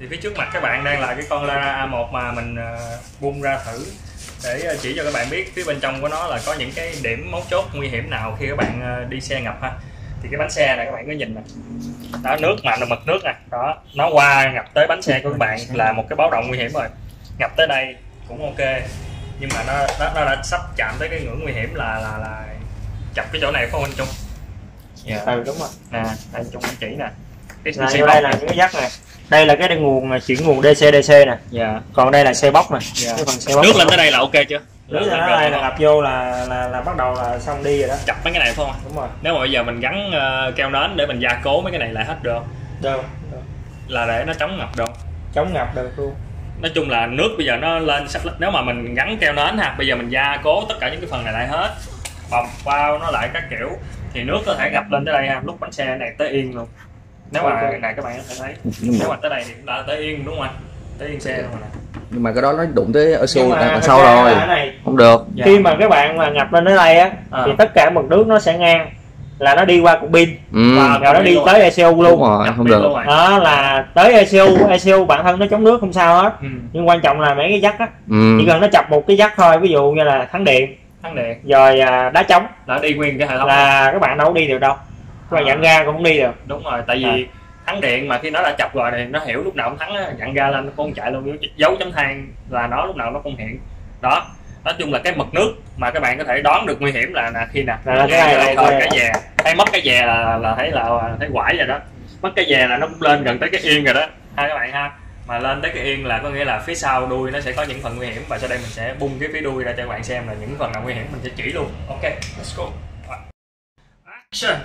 Thì phía trước mặt các bạn đang là cái con Lara A1 mà mình bung ra thử để chỉ cho các bạn biết phía bên trong của nó là có những cái điểm mấu chốt nguy hiểm nào khi các bạn đi xe ngập ha. Thì cái bánh xe này các bạn cứ nhìn nè, đó, nước mà nó mực nước nè, đó, nó qua ngập tới bánh xe của các bạn là một cái báo động nguy hiểm rồi. Ngập tới đây cũng ok, nhưng mà nó đã sắp chạm tới cái ngưỡng nguy hiểm là chập cái chỗ này phải không anh Trung? Yeah. Ừ, đúng rồi nè, anh Trung anh chỉ nè, đây là những cái dắt nè, đây là cái nguồn chuyển nguồn DC nè, yeah. Còn đây là xe bóc nè, yeah. Cái phần xe bóc nước lên tới đây là ok chưa? Nước lên tới đây là ngập vô là bắt đầu là xong đi rồi đó. Chập mấy cái này phải không? Đúng rồi. Nếu mà bây giờ mình gắn keo nến để mình gia cố mấy cái này lại hết được không? Được. Là để nó chống ngập được. Chống ngập được luôn. Nói chung là nước bây giờ nó lên sắp, nếu mà mình gắn keo nến ha, bây giờ mình gia cố tất cả những cái phần này lại hết, bọc bao nó lại các kiểu thì nước có thể ngập lên tới đây ha, lúc bánh xe này tới yên luôn. Nếu mà cái này các bạn có thể thấy, nếu mà tới đây thì đã tới yên đúng không anh? Tới yên xe luôn rồi. Nhưng mà cái đó nó đụng tới ở sau rồi này, không được. Khi mà các bạn mà ngập lên tới đây á thì tất cả mực nước nó sẽ ngang là nó đi qua cục pin và nó đi tới ECU luôn. Rồi, không được. Luôn đó là tới ECU bản thân nó chống nước không sao hết. Nhưng quan trọng là mấy cái dắt á, chỉ cần nó chập một cái dắt thôi, ví dụ như là thắng điện rồi đá trống là đi nguyên cái hệ thống là các bạn đâu có đi được đâu. Các bạn nhận ra cũng không đi được. Đúng rồi, tại vì thắng điện mà khi nó đã chập rồi thì nó hiểu lúc nào cũng thắng, nhận ra lên nó không chạy luôn, dấu chấm than là nó lúc nào nó không hiện đó. Nói chung là cái mực nước mà các bạn có thể đoán được nguy hiểm là khi nào cái dè hay mất cái dè là thấy quải rồi đó, mất cái dè là nó cũng lên gần tới cái yên rồi đó ha các bạn ha. Mà lên tới cái yên là có nghĩa là phía sau đuôi nó sẽ có những phần nguy hiểm, và sau đây mình sẽ bung cái phía đuôi ra cho các bạn xem là những phần nào nguy hiểm, mình sẽ chỉ luôn. Ok, let's go. Action.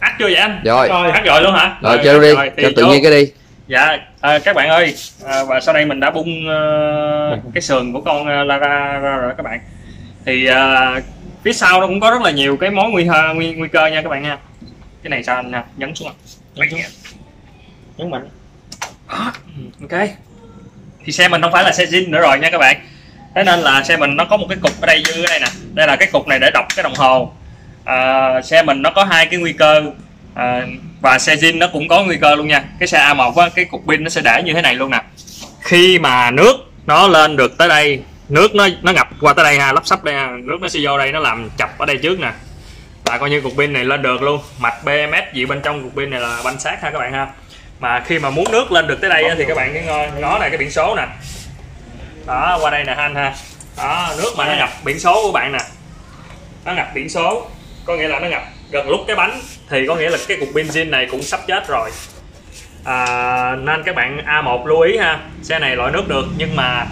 Ắt chưa vậy anh? Rồi. Ắt rồi luôn hả? Rồi chơi đi, cho tự nhiên cái đi. Dạ, các bạn ơi, và sau đây mình đã bung cái sườn của con Lara ra rồi các bạn. Thì phía sau nó cũng có rất là nhiều cái mối nguy cơ nha các bạn nha. Cái này sao anh nè, nhấn xuống. Nhấn mạnh. Đó, ok. Thì xe mình không phải là xe zin nữa rồi nha các bạn. Thế nên là xe mình nó có một cái cục ở đây dưới đây nè. Đây là cái cục này để đọc cái đồng hồ. Xe mình nó có hai cái nguy cơ, và xe zin nó cũng có nguy cơ luôn nha. Cái xe A1 á, cái cục pin nó sẽ để như thế này luôn nè. Khi mà nước nó lên được tới đây, nước nó ngập qua tới đây ha, lấp sắp đây ha, nước nó sẽ vô đây, nó làm chập ở đây trước nè, là coi như cục pin này lên được luôn. Mạch BMS gì bên trong cục pin này là banh sát ha các bạn ha. Mà khi mà muốn nước lên được tới đây á, thì các bạn cái ngó này, cái biển số nè, đó qua đây nè anh ha. Đó, nước mà nó ngập biển số của bạn nè, nó ngập biển số có nghĩa là nó ngập gần lúc cái bánh, thì có nghĩa là cái cục benzin này cũng sắp chết rồi. Nên các bạn A1 lưu ý ha, xe này loại nước được, nhưng mà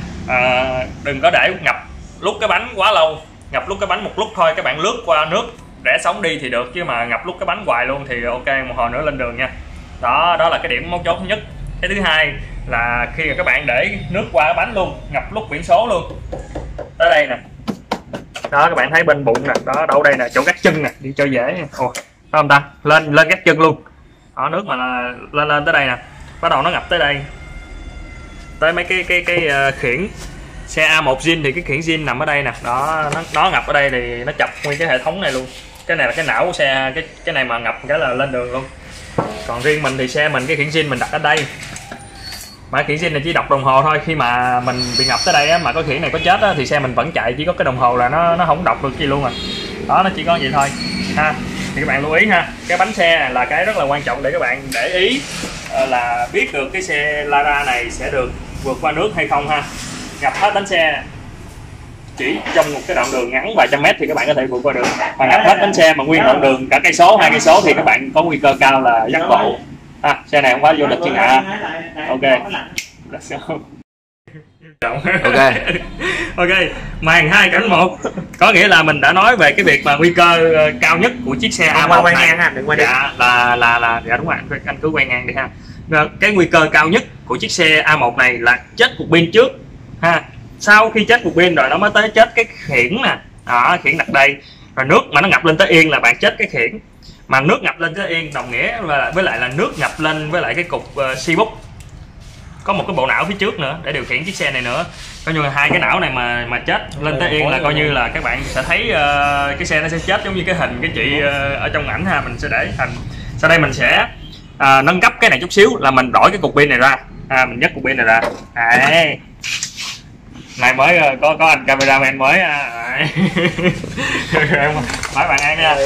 đừng có để ngập lúc cái bánh quá lâu. Ngập lúc cái bánh một lúc thôi, các bạn lướt qua nước rẽ sóng đi thì được, chứ mà ngập lúc cái bánh hoài luôn thì ok, một hồi nữa lên đường nha. Đó, đó là cái điểm mấu chốt nhất. Cái thứ hai là khi mà các bạn để nước qua cái bánh luôn, ngập lúc biển số luôn, tới đây nè. Đó các bạn thấy bên bụng nè, đó đâu đây nè, chỗ gác chân nè, đi chơi dễ nha. Ồ, phải không ta? Lên gác chân luôn. Đó, nước mà là lên tới đây nè. Bắt đầu nó ngập tới đây. Tới mấy cái khiển xe A1 zin thì cái khiển zin nằm ở đây nè. Đó, nó ngập ở đây thì nó chập nguyên cái hệ thống này luôn. Cái này là cái não của xe, cái này mà ngập cái là lên đường luôn. Còn riêng mình thì xe mình cái khiển zin mình đặt ở đây. Mà khiển zin này chỉ đọc đồng hồ thôi, khi mà mình bị ngập tới đây á, mà có khiển này có chết á, thì xe mình vẫn chạy, chỉ có cái đồng hồ là nó không đọc được gì luôn rồi. Đó, nó chỉ có vậy thôi ha. Thì các bạn lưu ý ha, cái bánh xe là cái rất là quan trọng để các bạn để ý là biết được cái xe Lara này sẽ được vượt qua nước hay không ha. Ngập hết bánh xe chỉ trong một cái đoạn đường ngắn vài trăm mét thì các bạn có thể vượt qua được, mà ngập hết bánh xe mà nguyên đoạn đường cả cây số 2 cây số thì các bạn có nguy cơ cao là dắt bộ. À, xe này không phải vô địch thiên hạ. Ok. Ok. Ok, màn 2 cảnh 1. Có nghĩa là mình đã nói về cái việc mà nguy cơ cao nhất của chiếc xe A1 này. Đừng quay dạ, dạ đúng rồi, anh cứ quay ngang đi ha. Cái nguy cơ cao nhất của chiếc xe A1 này là chết cục pin trước ha. Sau khi chết cục pin rồi nó mới tới chết cái khiển nè. Đó, khiển đặt đây. Rồi nước mà nó ngập lên tới yên là bạn chết cái khiển. Mà nước ngập lên cái yên đồng nghĩa với lại là nước ngập lên với lại cái cục C-book. Có một cái bộ não phía trước nữa để điều khiển chiếc xe này nữa. Coi như là hai cái não này mà chết lên tới yên là coi như là các bạn sẽ thấy cái xe nó sẽ chết, giống như cái hình cái chị ở trong ảnh ha. Mình sẽ để hình. Sau đây mình sẽ nâng cấp cái này chút xíu là mình đổi cái cục pin này ra. à, mình nhấc cục pin này ra đấy. Này mới có anh cameraman mới à. Phải bạn ăn nha.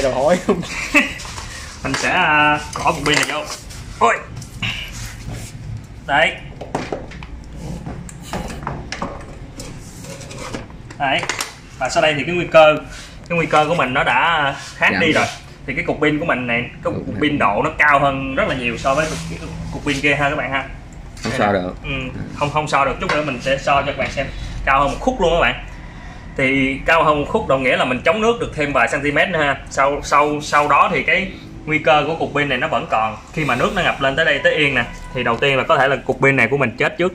Mình sẽ bỏ cục pin này vô. Ôi. Đấy. Đấy. Và sau đây thì cái nguy cơ của mình nó đã khác đi rồi. Thì cái cục pin của mình này, cái cục pin độ nó cao hơn rất là nhiều so với cục pin kia ha các bạn ha. Không so được. Ừ, không so được, chút nữa mình sẽ so cho các bạn xem. Cao hơn một khúc luôn các bạn. Thì cao hơn một khúc đồng nghĩa là mình chống nước được thêm vài cm nữa ha. Sau đó thì cái nguy cơ của cục pin này nó vẫn còn. Khi mà nước nó ngập lên tới đây tới yên nè, thì đầu tiên là có thể là cục pin này của mình chết trước.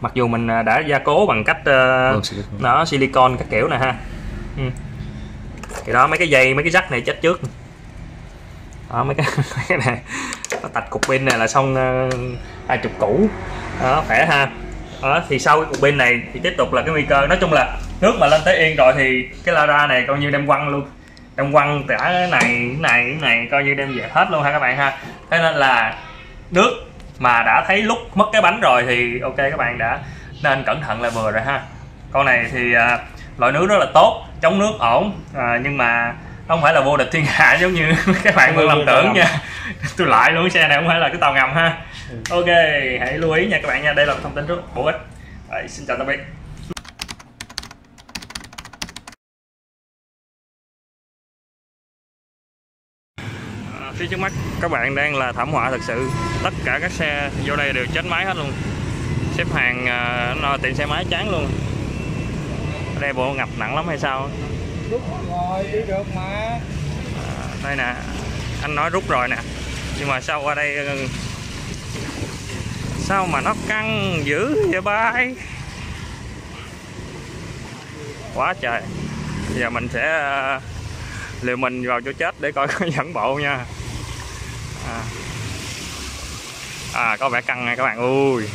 Mặc dù mình đã gia cố bằng cách nó silicon các kiểu này ha. Ừ. Thì đó mấy cái dây, mấy cái rắc này chết trước. Đó mấy cái này nó tạch cục pin này là xong 20 củ. Đó khỏe ha. Đó, thì sau cái cục pin này thì tiếp tục là cái nguy cơ, nói chung là nước mà lên tới yên rồi thì cái Lara này coi như đem quăng luôn. Đem quăng cả cái này coi như đem về hết luôn ha các bạn ha. Thế nên là nước mà đã thấy lúc mất cái bánh rồi thì ok các bạn đã nên cẩn thận là vừa rồi ha. Con này thì loại nước rất là tốt, chống nước ổn, nhưng mà không phải là vô địch thiên hạ giống như các bạn vẫn làm tưởng nha. Tôi lại luôn, xe này không phải là cái tàu ngầm ha. Ok, hãy lưu ý nha các bạn nha, đây là một thông tin rất bổ ích. Đấy, xin chào tạm biệt. Phía trước mắt các bạn đang là thảm họa thật sự, tất cả các xe vô đây đều chết máy hết luôn, xếp hàng tiệm xe máy chán luôn. Ở đây bộ ngập nặng lắm hay sao? Rút rồi đi được mà. Đây nè, anh nói rút rồi nè, nhưng mà sao qua đây sao mà nó căng dữ vậy bay, quá trời. Bây giờ mình sẽ liều mình vào chỗ chết để coi có dẫn bộ nha. Có vẻ căng này các bạn ơi.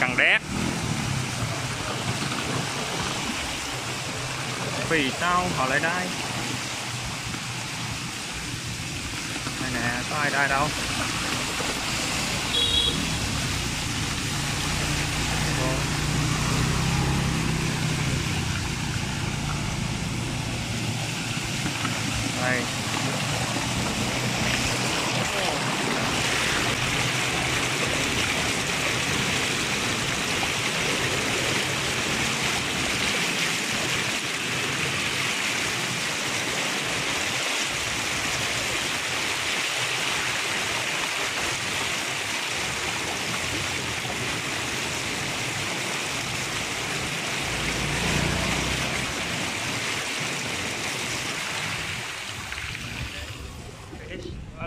Căng đét. Vì sao họ lại đây? Đây nè, có ai đây đâu. Đây.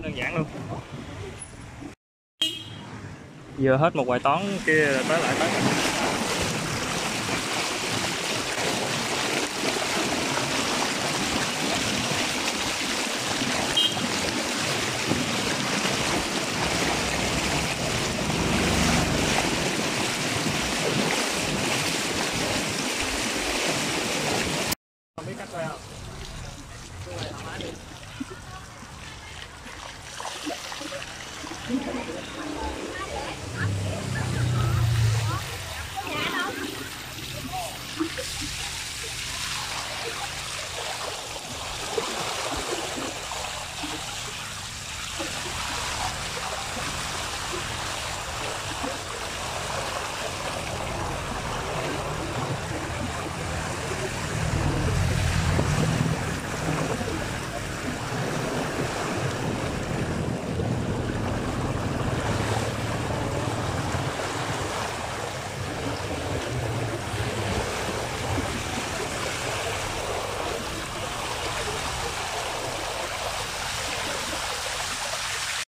Đơn giản luôn. Giờ hết một bài toán kia tới lại tới.